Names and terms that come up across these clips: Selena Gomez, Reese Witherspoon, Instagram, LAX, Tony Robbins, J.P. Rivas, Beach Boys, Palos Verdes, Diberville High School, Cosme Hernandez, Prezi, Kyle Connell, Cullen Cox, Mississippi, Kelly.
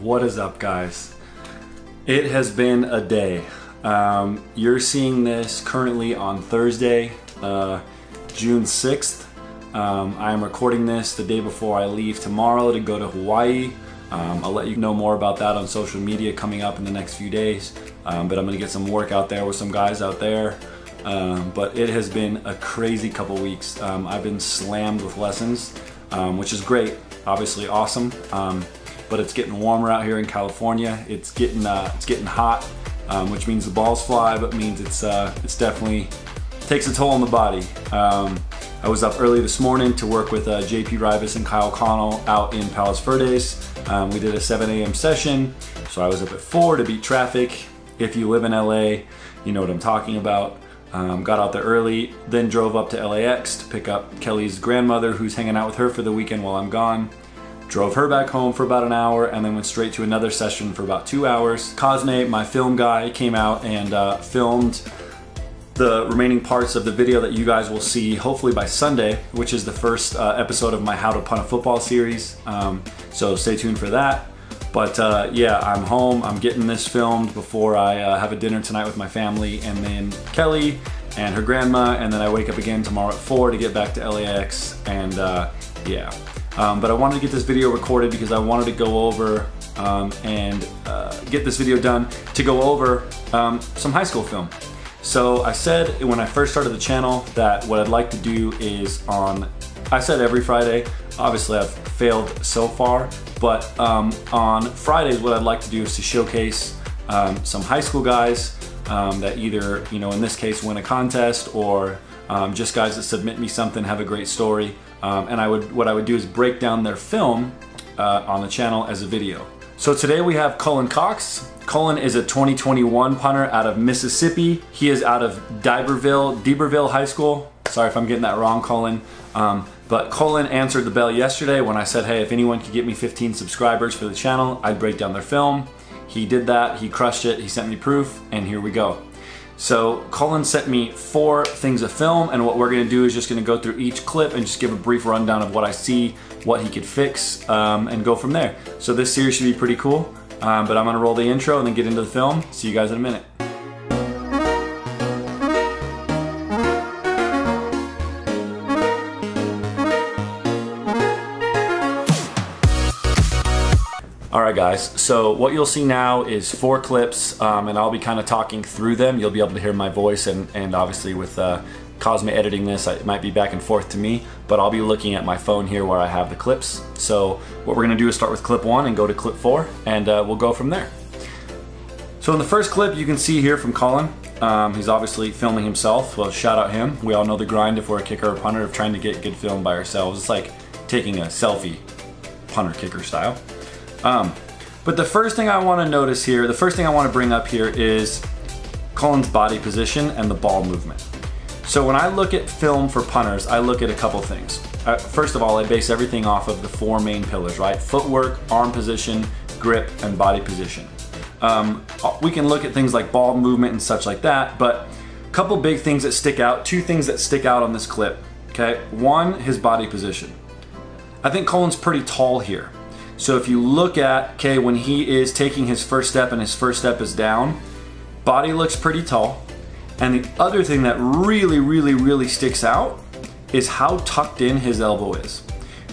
What is up, guys? It has been a day. You're seeing this currently on Thursday, June 6th. I'm recording this the day before I leave tomorrow to go to Hawaii. I'll let you know more about that on social media coming up in the next few days, but I'm gonna get some work out there with some guys out there. But it has been a crazy couple weeks. I've been slammed with lessons, which is great, obviously awesome, but it's getting warmer out here in California. It's getting hot, which means the balls fly, but means it's definitely takes a toll on the body. I was up early this morning to work with J.P. Rivas and Kyle Connell out in Palos Verdes. We did a 7 a.m. session, so I was up at 4 to beat traffic. If you live in LA, you know what I'm talking about. Got out there early, then drove up to LAX to pick up Kelly's grandmother, who's hanging out with her for the weekend while I'm gone. Drove her back home for about an hour and then went straight to another session for about 2 hours. Cosme, my film guy, came out and filmed the remaining parts of the video that you guys will see hopefully by Sunday, which is the first episode of my How to Punt a Football series. So stay tuned for that. But yeah, I'm home, I'm getting this filmed before I have a dinner tonight with my family and then Kelly and her grandma, and then I wake up again tomorrow at 4 to get back to LAX, and yeah. But I wanted to get this video recorded because I wanted to go over get this video done to go over some high school film. So I said when I first started the channel that what I'd like to do is I said every Friday, obviously I've failed so far, but on Fridays what I'd like to do is to showcase some high school guys that either, you know, in this case win a contest, or just guys that submit me something, have a great story, and what I would do is break down their film on the channel as a video. So today we have Cullen Cox. Cullen is a 2021 punter out of Mississippi. He is out of Diberville High School. Sorry if I'm getting that wrong, Cullen. But Cullen answered the bell yesterday when I said, hey, if anyone could get me 15 subscribers for the channel, I'd break down their film. He did that, he crushed it, he sent me proof, and here we go. So Cullen sent me 4 things of film, and what we're gonna do is just gonna go through each clip and just give a brief rundown of what I see, what he could fix, and go from there. So this series should be pretty cool, but I'm gonna roll the intro and then get into the film. See you guys in a minute. Alright guys, so what you'll see now is 4 clips, and I'll be kind of talking through them. You'll be able to hear my voice, and obviously with Cosme editing this, it might be back and forth to me, but I'll be looking at my phone here where I have the clips. So what we're going to do is start with clip 1 and go to clip 4, and we'll go from there. So in the first clip you can see here from Cullen, he's obviously filming himself. Well, shout out him. We all know the grind if we're a kicker or punter of trying to get good film by ourselves. It's like taking a selfie, punter-kicker style. But the first thing I want to notice here, the first thing I want to bring up here is Cullen's body position and the ball movement. So when I look at film for punters, I look at a couple things. First of all, I base everything off of the 4 main pillars, right? Footwork, arm position, grip, and body position. We can look at things like ball movement and such like that, but a couple big things that stick out, 2 things that stick out on this clip, okay? 1, his body position. I think Cullen's pretty tall here. So if you look at, okay, when he is taking his first step and his first step is down, body looks pretty tall. And the other thing that really, really, really sticks out is how tucked in his elbow is.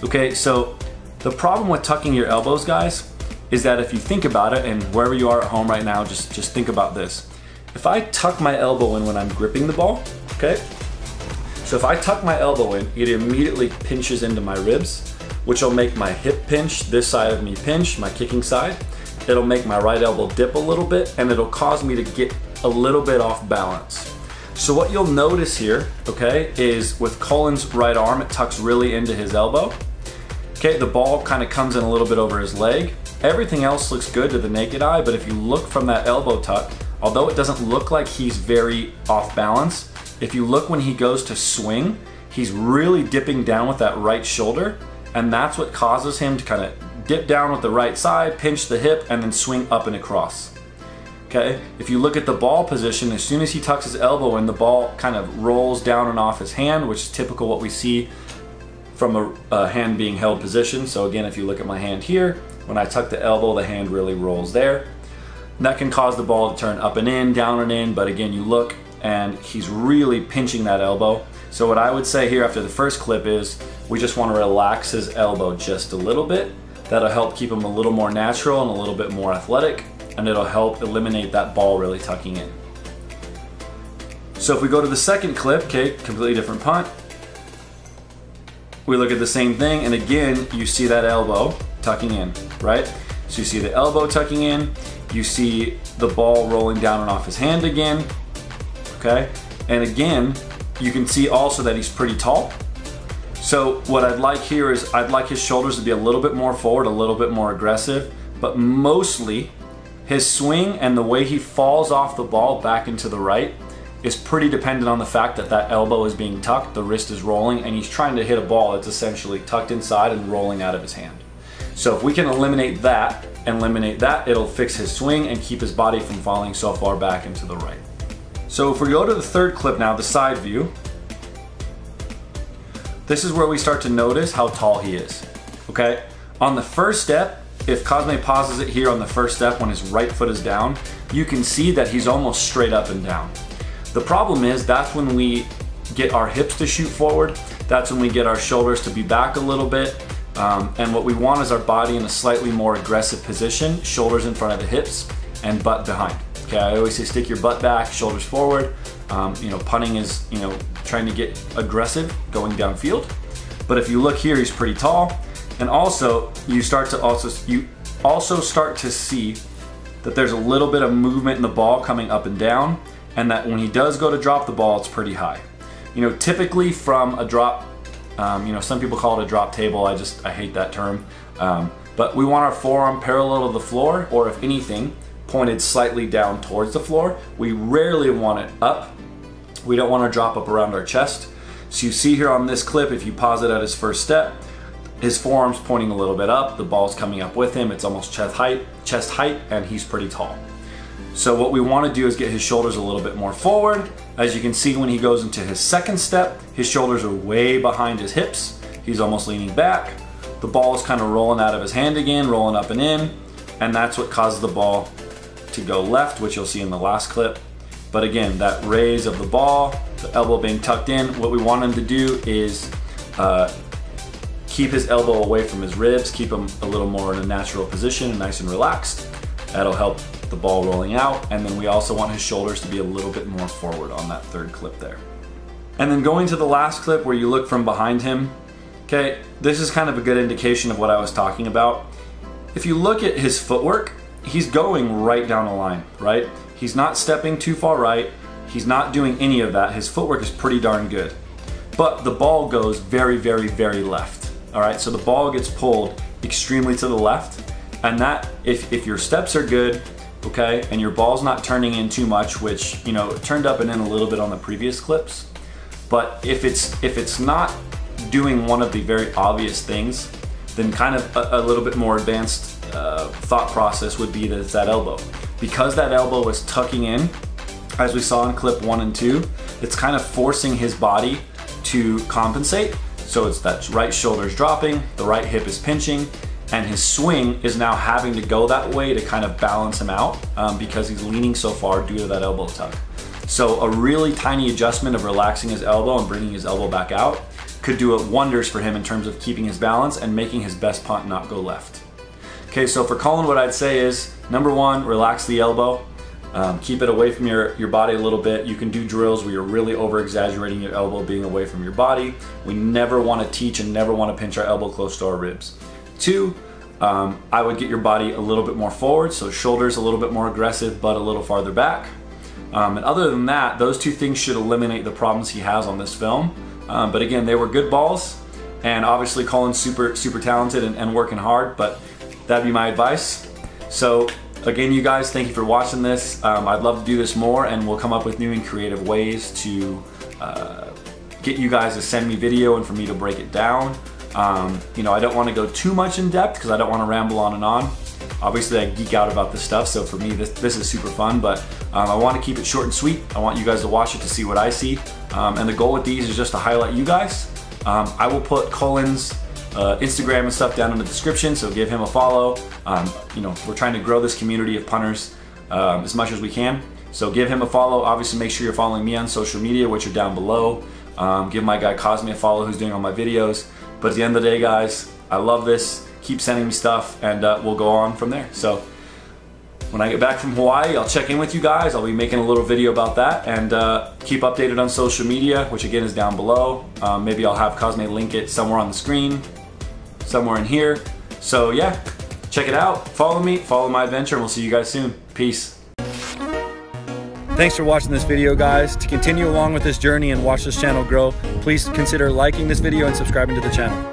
Okay, so the problem with tucking your elbows, guys, is that if you think about it, and wherever you are at home right now, just think about this. If I tuck my elbow in when I'm gripping the ball, okay? So if I tuck my elbow in, it immediately pinches into my ribs, which will make my hip pinch, this side of me pinch, my kicking side. It'll make my right elbow dip a little bit, and it'll cause me to get a little bit off balance. So what you'll notice here, okay, is with Cullen's right arm, it tucks really into his elbow. Okay, the ball kind of comes in a little bit over his leg. Everything else looks good to the naked eye, but if you look from that elbow tuck, although it doesn't look like he's very off balance, if you look when he goes to swing, he's really dipping down with that right shoulder, and that's what causes him to kind of dip down with the right side, pinch the hip, and then swing up and across. Okay, if you look at the ball position, as soon as he tucks his elbow in, the ball kind of rolls down and off his hand, which is typical what we see from a hand being held position. So again, if you look at my hand here, When I tuck the elbow, the hand really rolls there. And that can cause the ball to turn up and in, down and in, but again, you look and he's really pinching that elbow. So what I would say here after the first clip is we just want to relax his elbow just a little bit. That'll help keep him a little more natural and a little bit more athletic, and it'll help eliminate that ball really tucking in. So if we go to the second clip, okay, completely different punt. We look at the same thing, and again, you see that elbow tucking in, right? So you see the elbow tucking in, you see the ball rolling down and off his hand again, okay? And again, you can see also that he's pretty tall. So what I'd like here is I'd like his shoulders to be a little bit more forward, a little bit more aggressive, but mostly his swing and the way he falls off the ball back into the right is pretty dependent on the fact that that elbow is being tucked, the wrist is rolling, and he's trying to hit a ball that's essentially tucked inside and rolling out of his hand. So if we can eliminate that, it'll fix his swing and keep his body from falling so far back into the right. So if we go to the third clip now, the side view, this is where we start to notice how tall he is, okay? On the first step, if Cosme pauses it here on the first step when his right foot is down, you can see that he's almost straight up and down. The problem is that's when we get our hips to shoot forward, that's when we get our shoulders to be back a little bit, and what we want is our body in a slightly more aggressive position, shoulders in front of the hips and butt behind. Okay, I always say stick your butt back, shoulders forward. You know, punting is, you know, trying to get aggressive going downfield. But if you look here, he's pretty tall, and also you also start to see that there's a little bit of movement in the ball coming up and down, and that when he does go to drop the ball, it's pretty high. You know, typically from a drop, you know, some people call it a drop table, I hate that term. But we want our forearm parallel to the floor, or if anything, pointed slightly down towards the floor. We rarely want it up. We don't want to drop up around our chest. So you see here on this clip, if you pause it at his first step, his forearm's pointing a little bit up, the ball's coming up with him, it's almost chest height, and he's pretty tall. So what we want to do is get his shoulders a little bit more forward. As you can see, when he goes into his second step, his shoulders are way behind his hips. He's almost leaning back. The ball is kind of rolling out of his hand again, rolling up and in, and that's what causes the ball to go left, which you'll see in the last clip. But again, that raise of the ball, the elbow being tucked in, what we want him to do is keep his elbow away from his ribs, keep him a little more in a natural position, nice and relaxed. That'll help the ball rolling out, and then we also want his shoulders to be a little bit more forward on that third clip there. And then going to the last clip where you look from behind him, okay, this is kind of a good indication of what I was talking about. If you look at his footwork, he's going right down the line, right? He's not stepping too far right, he's not doing any of that. His footwork is pretty darn good. But the ball goes very, very, very left, all right? So the ball gets pulled extremely to the left, and that, if your steps are good, okay, and your ball's not turning in too much, which, you know, it turned up and in a little bit on the previous clips, but if it's not doing one of the very obvious things, then kind of a little bit more advanced thought process would be that it's that elbow. Because that elbow is tucking in, as we saw in clip 1 and 2, it's kind of forcing his body to compensate. So it's that right shoulder's dropping, the right hip is pinching, and his swing is now having to go that way to kind of balance him out because he's leaning so far due to that elbow tuck. So a really tiny adjustment of relaxing his elbow and bringing his elbow back out could do wonders for him in terms of keeping his balance and making his best punt not go left. Okay, so for Cullen, what I'd say is, number 1, relax the elbow. Keep it away from your body a little bit. You can do drills where you're really over-exaggerating your elbow being away from your body. We never wanna teach and never wanna pinch our elbow close to our ribs. 2, I would get your body a little bit more forward, so shoulders a little bit more aggressive, but a little farther back. And other than that, those 2 things should eliminate the problems he has on this film. But again, they were good balls, and obviously Cullen's super, super talented and working hard, but that'd be my advice. So again, you guys, thank you for watching this. I'd love to do this more, and we'll come up with new and creative ways to get you guys to send me video and for me to break it down. You know, I don't want to go too much in depth because I don't want to ramble on and on. Obviously, I geek out about this stuff, so for me, this is super fun, but I want to keep it short and sweet. I want you guys to watch it to see what I see, and the goal with these is just to highlight you guys. I will put Cullen's Instagram and stuff down in the description, so give him a follow. You know, we're trying to grow this community of punters as much as we can, so give him a follow. Obviously, make sure you're following me on social media, which are down below. Give my guy Cosme a follow, who's doing all my videos. But at the end of the day, guys, I love this. Keep sending me stuff, and we'll go on from there. So when I get back from Hawaii, I'll check in with you guys. I'll be making a little video about that, and keep updated on social media, which again is down below. Maybe I'll have Cosme link it somewhere on the screen, somewhere in here. So yeah, check it out. Follow me, follow my adventure, and we'll see you guys soon. Peace. Thanks for watching this video, guys. To continue along with this journey and watch this channel grow, please consider liking this video and subscribing to the channel.